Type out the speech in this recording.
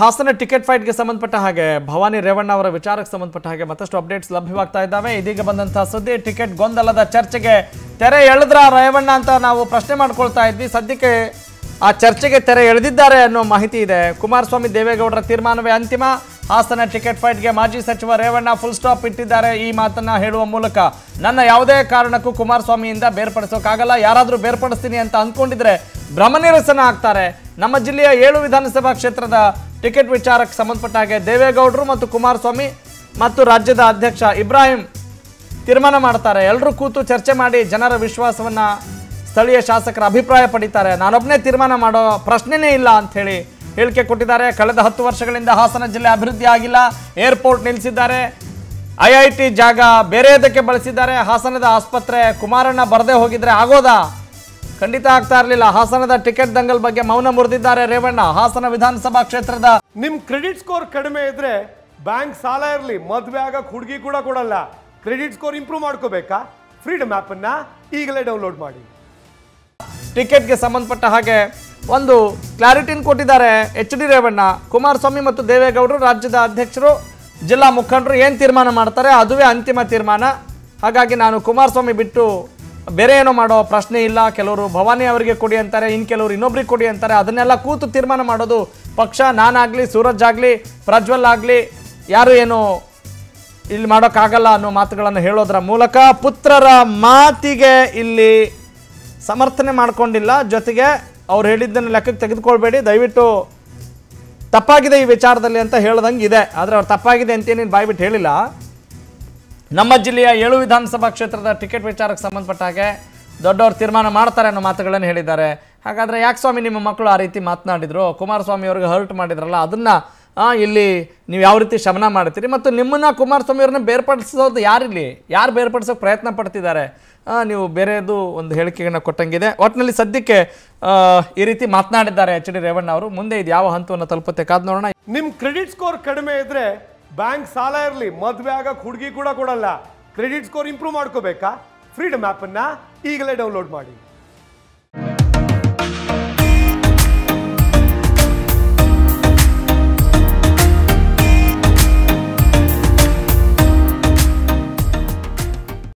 Hassan ticket fight ಗೆ ಸಂಬಂಧಪಟ್ಟ ಹಾಗೆ ಭವಾನಿ ರೇವಣ್ಣ ಅವರ ವಿಚಾರಕ್ಕೆ ಸಂಬಂಧಪಟ್ಟ ಹಾಗೆ ಮತ್ತಷ್ಟು ಅಪ್ಡೇಟ್ಸ್ ಲಭ್ಯವಾಗ್ತಾ ಇದ್ದಾವೆ. ಇದೀಗ ಬಂದಂತ ಸುದ್ದಿ ಟಿಕೆಟ್ ಗೊಂದಲದ ಚರ್ಚೆಗೆ ತೆರೆ ಎಳೆದ್ರ ರೇವಣ್ಣ ಅಂತ ನಾವು ಪ್ರಶ್ನೆ ಮಾಡ್ಕೊಳ್ತಾ ಇದ್ವಿ. ಸದ್ಯಕ್ಕೆ ಆ ಚರ್ಚೆಗೆ ತೆರೆ ಎಳೆದಿದ್ದಾರೆ ಅನ್ನೋ ಮಾಹಿತಿ ಇದೆ. ಕುಮಾರಸ್ವಾಮಿ ದೇವೇಗೌಡರ ತೀರ್ಮಾನವೇ ಅಂತಿಮ, ಹಾಸನ ಟಿಕೆಟ್ ಫೈಟ್ ಗೆ ಮಾಜಿ ಸಚಿವ ರೇವಣ್ಣ ಫುಲ್ ಸ್ಟಾಪ್ ಇಟ್ಟಿದ್ದಾರೆ. ಈ ಮಾತನ್ನ ಹೇಳುವ ಮೂಲಕ ನನ್ನ ಯಾವುದೇ ಕಾರಣಕ್ಕೂ ಕುಮಾರಸ್ವಾಮಿಯಿಂದ ಬೇರ್ಪಡಿಸೋಕ್ಕಾಗಲ್ಲ, ಯಾರಾದರೂ ಬೇರ್ಪಡಿಸ್ತೀನಿ ಅಂತ ಅಂದ್ಕೊಂಡಿದ್ರೆ ಭ್ರಮನಿರಸನ ಆಗ್ತಾರೆ. ನಮ್ಮ ಜಿಲ್ಲೆಯ 7 ವಿಧಾನಸಭಾ ಕ್ಷೇತ್ರದ ಟಿಕೆಟ್ ವಿಚಾರಕ್ಕೆ ಸಂಬಂಧಪಟ್ಟ ಹಾಗೆ ದೇವೇಗೌಡರು ಮತ್ತು ಕುಮಾರಸ್ವಾಮಿ ಮತ್ತು ರಾಜ್ಯದ ಅಧ್ಯಕ್ಷ ಇಬ್ರಾಹಿಂ ತೀರ್ಮಾನ ಮಾಡ್ತಾರೆ. ಎಲ್ಲರೂ ಕೂತು ಚರ್ಚೆ ಮಾಡಿ ಜನರ ವಿಶ್ವಾಸವನ್ನು ಸ್ಥಳೀಯ ಶಾಸಕರ ಅಭಿಪ್ರಾಯ ಪಡಿತಾರೆ. ನಾನೊಬ್ಬನೇ ತೀರ್ಮಾನ ಮಾಡೋ ಪ್ರಶ್ನೆನೇ ಇಲ್ಲ ಅಂಥೇಳಿ ಹೇಳಿಕೆ ಕೊಟ್ಟಿದ್ದಾರೆ. ಕಳೆದ 10 ವರ್ಷಗಳಿಂದ ಹಾಸನ ಜಿಲ್ಲೆ ಅಭಿವೃದ್ಧಿ ಆಗಿಲ್ಲ, ಏರ್ಪೋರ್ಟ್ ನಿಲ್ಲಿಸಿದ್ದಾರೆ, IIT ಜಾಗ ಬೇರೆಯದಕ್ಕೆ ಬಳಸಿದ್ದಾರೆ, ಹಾಸನದ ಆಸ್ಪತ್ರೆ ಕುಮಾರಣ್ಣ ಬರದೇ ಹೋಗಿದ್ರೆ ಆಗೋದಾ? ಖಂಡಿತ ಆಗ್ತಾ ಇರಲಿಲ್ಲ. ಹಾಸನದ ಟಿಕೆಟ್ ದಂಗಲ್ ಬಗ್ಗೆ ಮೌನ ಮುರಿದಿದ್ದಾರೆ ರೇವಣ್ಣ. ಹಾಸನ ವಿಧಾನಸಭಾ ಕ್ಷೇತ್ರದ ನಿಮ್ಮ ಕ್ರೆಡಿಟ್ ಸ್ಕೋರ್ ಕಡಿಮೆ ಇದ್ರೆ ಬ್ಯಾಂಕ್ ಸಾಲ ಇರಲಿ, ಮದುವೆ ಆಗಕ್ಕೆ ಹುಡುಗಿ ಕೂಡ ಕೊಡಲ್ಲ. ಕ್ರೆಡಿಟ್ ಸ್ಕೋರ್ ಇಂಪ್ರೂವ್ ಮಾಡ್ಕೋಬೇಕಾ? ಫ್ರೀಡಮ್ ಆ್ಯಪ್ ಅನ್ನ ಈಗಲೇ ಡೌನ್ಲೋಡ್ ಮಾಡಿ. ಟಿಕೆಟ್ಗೆ ಸಂಬಂಧಪಟ್ಟ ಹಾಗೆ ಒಂದು ಕ್ಲಾರಿಟಿನ ಕೊಟ್ಟಿದ್ದಾರೆ HD ರೇವಣ್ಣ. ಕುಮಾರಸ್ವಾಮಿ ಮತ್ತು ದೇವೇಗೌಡರು ರಾಜ್ಯದ ಅಧ್ಯಕ್ಷರು ಜಿಲ್ಲಾ ಮುಖಂಡರು ಏನು ತೀರ್ಮಾನ ಮಾಡ್ತಾರೆ ಅದುವೇ ಅಂತಿಮ ತೀರ್ಮಾನ. ಹಾಗಾಗಿ ನಾನು ಕುಮಾರಸ್ವಾಮಿ ಬಿಟ್ಟು ಬೇರೆ ಏನೋ ಮಾಡೋ ಪ್ರಶ್ನೆ ಇಲ್ಲ. ಕೆಲವರು ಭವಾನಿ ಅವರಿಗೆ ಕೊಡಿ ಅಂತಾರೆ, ಇನ್ನು ಕೆಲವರು ಇನ್ನೊಬ್ರಿಗೆ ಕೊಡಿ ಅಂತಾರೆ. ಅದನ್ನೆಲ್ಲ ಕೂತು ತೀರ್ಮಾನ ಮಾಡೋದು ಪಕ್ಷ. ನಾನಾಗಲಿ, ಸೂರಜ್ ಆಗಲಿ, ಪ್ರಜ್ವಲ್ ಆಗಲಿ ಯಾರು ಏನು ಇಲ್ಲಿ ಮಾಡೋಕ್ಕಾಗಲ್ಲ ಅನ್ನೋ ಮಾತುಗಳನ್ನು ಹೇಳೋದರ ಮೂಲಕ ಪುತ್ರರ ಮಾತಿಗೆ ಇಲ್ಲಿ ಸಮರ್ಥನೆ ಮಾಡಿಕೊಂಡಿಲ್ಲ. ಜೊತೆಗೆ ಅವ್ರು ಹೇಳಿದ್ದನ್ನು ಲೆಕ್ಕಕ್ಕೆ ತೆಗೆದುಕೊಳ್ಬೇಡಿ, ದಯವಿಟ್ಟು ತಪ್ಪಾಗಿದೆ ಈ ವಿಚಾರದಲ್ಲಿ ಅಂತ ಹೇಳ್ದಂಗೆ ಇದೆ. ಆದರೆ ಅವ್ರು ತಪ್ಪಾಗಿದೆ ಅಂತೇನೇನು ಬಾಯ್ಬಿಟ್ಟು ಹೇಳಿಲ್ಲ. ನಮ್ಮ ಜಿಲ್ಲೆಯ 7 ವಿಧಾನಸಭಾ ಕ್ಷೇತ್ರದ ಟಿಕೆಟ್ ವಿಚಾರಕ್ಕೆ ಸಂಬಂಧಪಟ್ಟ ಹಾಗೆ ದೊಡ್ಡವರು ತೀರ್ಮಾನ ಮಾಡ್ತಾರೆ ಅನ್ನೋ ಮಾತುಗಳನ್ನು ಹೇಳಿದ್ದಾರೆ. ಹಾಗಾದರೆ ಯಾಕೆ ಸ್ವಾಮಿ ನಿಮ್ಮ ಮಕ್ಕಳು ಆ ರೀತಿ ಮಾತನಾಡಿದರು, ಕುಮಾರಸ್ವಾಮಿ ಅವ್ರಿಗೆ ಹರ್ಟ್ ಮಾಡಿದ್ರಲ್ಲ, ಅದನ್ನು ಇಲ್ಲಿ ನೀವು ಯಾವ ರೀತಿ ಶಮನ ಮಾಡ್ತೀರಿ? ಮತ್ತು ನಿಮ್ಮನ್ನು ಕುಮಾರಸ್ವಾಮಿ ಅವ್ರನ್ನ ಬೇರ್ಪಡಿಸೋದು ಯಾರಿಲ್ಲಿ, ಯಾರು ಬೇರ್ಪಡಿಸೋಕೆ ಪ್ರಯತ್ನ ಪಡ್ತಿದ್ದಾರೆ? ನೀವು ಬೇರೆದು ಒಂದು ಹೇಳಿಕೆಯನ್ನು ಕೊಟ್ಟಂಗಿದೆ. ಒಟ್ಟಿನಲ್ಲಿ ಸದ್ಯಕ್ಕೆ ಈ ರೀತಿ ಮಾತನಾಡಿದ್ದಾರೆ HD ರೇವಣ್ಣ ಅವರು. ಮುಂದೆ ಇದು ಯಾವ ಹಂತವನ್ನು ತಲುಪುತ್ತೆ ಕಾದು ನೋಡೋಣ. ನಿಮ್ಮ ಕ್ರೆಡಿಟ್ ಸ್ಕೋರ್ ಕಡಿಮೆ ಇದ್ದರೆ ಬ್ಯಾಂಕ್ ಸಾಲ ಇರಲಿ, ಮದುವೆ ಆಗಕ್ಕೆ ಹುಡುಗಿ ಕೂಡ ಕೊಡಲ್ಲ. ಕ್ರೆಡಿಟ್ ಸ್ಕೋರ್ ಇಂಪ್ರೂವ್ ಮಾಡ್ಕೋಬೇಕಾ? ಫ್ರೀಡಮ್ ಆ್ಯಪ್ ಅನ್ನ ಈಗಲೇ ಡೌನ್ಲೋಡ್ ಮಾಡಿ.